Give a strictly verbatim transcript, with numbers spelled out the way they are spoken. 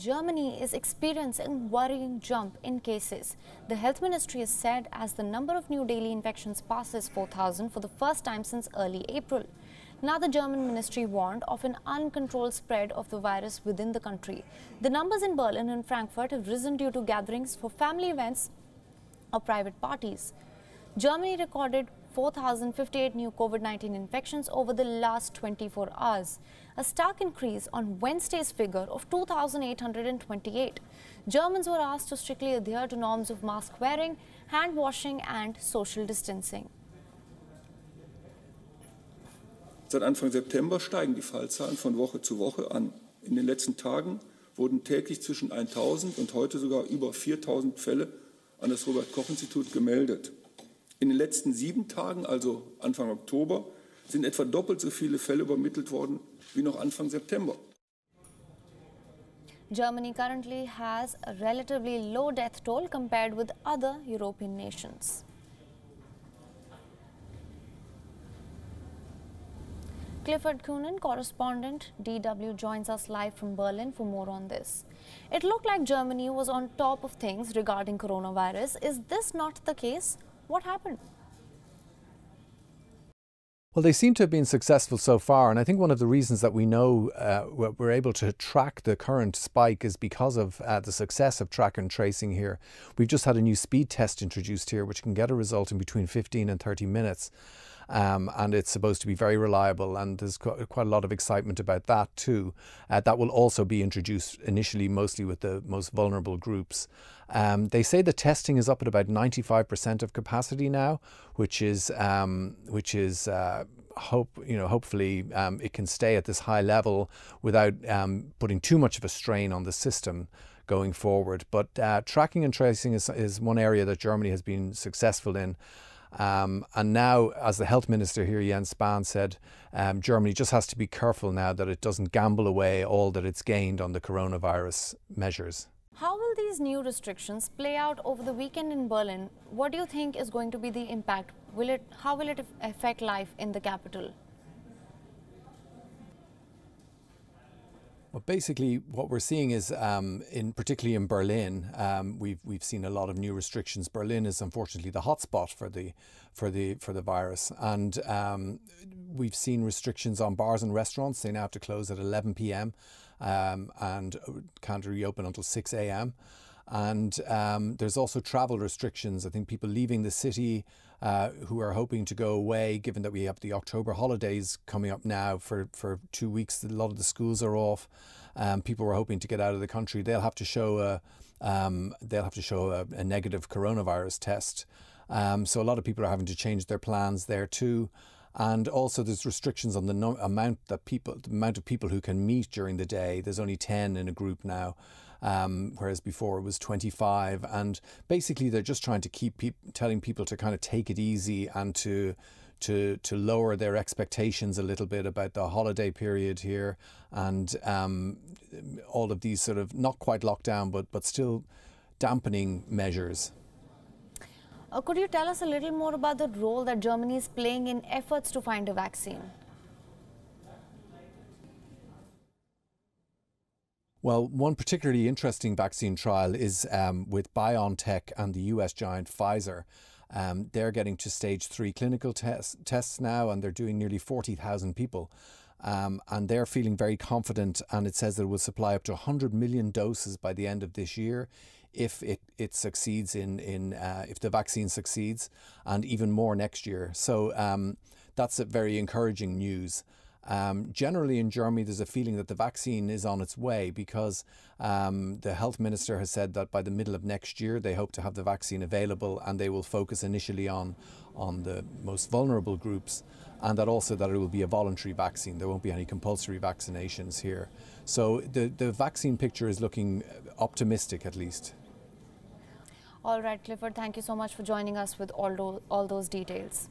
Germany is experiencing worrying jump in cases. The health ministry has said as the number of new daily infections passes four thousand for the first time since early April. Now the German ministry warned of an uncontrolled spread of the virus within the country. The numbers in Berlin and Frankfurt have risen due to gatherings for family events or private parties. Germany recorded four thousand fifty-eight new COVID nineteen infections over the last twenty-four hours, a stark increase on Wednesday's figure of two thousand eight hundred twenty-eight. Germans were asked to strictly adhere to norms of mask wearing, hand washing and social distancing. Seit Anfang September steigen die Fallzahlen von Woche zu Woche an. In den letzten Tagen wurden täglich zwischen tausend und heute sogar über viertausend Fälle an das Robert-Koch-Institut gemeldet. In den letzten sieben Tagen, also Anfang Oktober, sind etwa doppelt so viele Fälle übermittelt worden wie noch Anfang September. Germany currently has a relatively low death toll compared with other European nations. Clifford Kunin, correspondent D W, joins us live from Berlin for more on this. It looked like Germany was on top of things regarding coronavirus. Is this not the case? What happened? Well, they seem to have been successful so far, and I think one of the reasons that we know uh, we're able to track the current spike is because of uh, the success of track and tracing here. We've just had a new speed test introduced here, which can get a result in between fifteen and thirty minutes, um, and it's supposed to be very reliable, and there's qu quite a lot of excitement about that too. Uh, that will also be introduced initially mostly with the most vulnerable groups. Um, they say the testing is up at about ninety-five percent of capacity now, which is um, which is uh, hope you know hopefully um, it can stay at this high level without um, putting too much of a strain on the system going forward. But uh, tracking and tracing is is one area that Germany has been successful in. Um, and now, as the health minister here, Jens Spahn, said, um, Germany just has to be careful now that it doesn't gamble away all that it's gained on the coronavirus measures. How will these new restrictions play out over the weekend in Berlin? What do you think is going to be the impact? Will it, how will it affect life in the capital? Well, basically, what we're seeing is, um, in particularly in Berlin, um, we've we've seen a lot of new restrictions. Berlin is unfortunately the hotspot for the for the for the virus, and um, we've seen restrictions on bars and restaurants. They now have to close at eleven p m um, and can't reopen until six a m And um, there's also travel restrictions. I think people leaving the city uh, who are hoping to go away, given that we have the October holidays coming up now for, for two weeks, a lot of the schools are off. Um, people are hoping to get out of the country. They'll have to show a, um, they'll have to show a, a negative coronavirus test. Um, so a lot of people are having to change their plans there too. And also there's restrictions on the no amount that people, the amount of people who can meet during the day. There's only ten in a group now, um, whereas before it was twenty-five. And basically they're just trying to keep pe telling people to kind of take it easy and to to to lower their expectations a little bit about the holiday period here, and um, all of these sort of not quite lockdown, but but still dampening measures. Uh, could you tell us a little more about the role that Germany is playing in efforts to find a vaccine? Well, one particularly interesting vaccine trial is um, with BioNTech and the U S giant Pfizer. Um, they're getting to stage three clinical tes- tests now, and they're doing nearly forty thousand people. Um, and they're feeling very confident, and it says that it will supply up to one hundred million doses by the end of this year if it, it succeeds in, in uh, if the vaccine succeeds, and even more next year. So um, that's a very encouraging news. Um, generally in Germany, there's a feeling that the vaccine is on its way, because um, the health minister has said that by the middle of next year, they hope to have the vaccine available, and they will focus initially on, on the most vulnerable groups, and that also that it will be a voluntary vaccine. There won't be any compulsory vaccinations here. So the, the vaccine picture is looking optimistic, at least. All right, Clifford, thank you so much for joining us with all, all those details.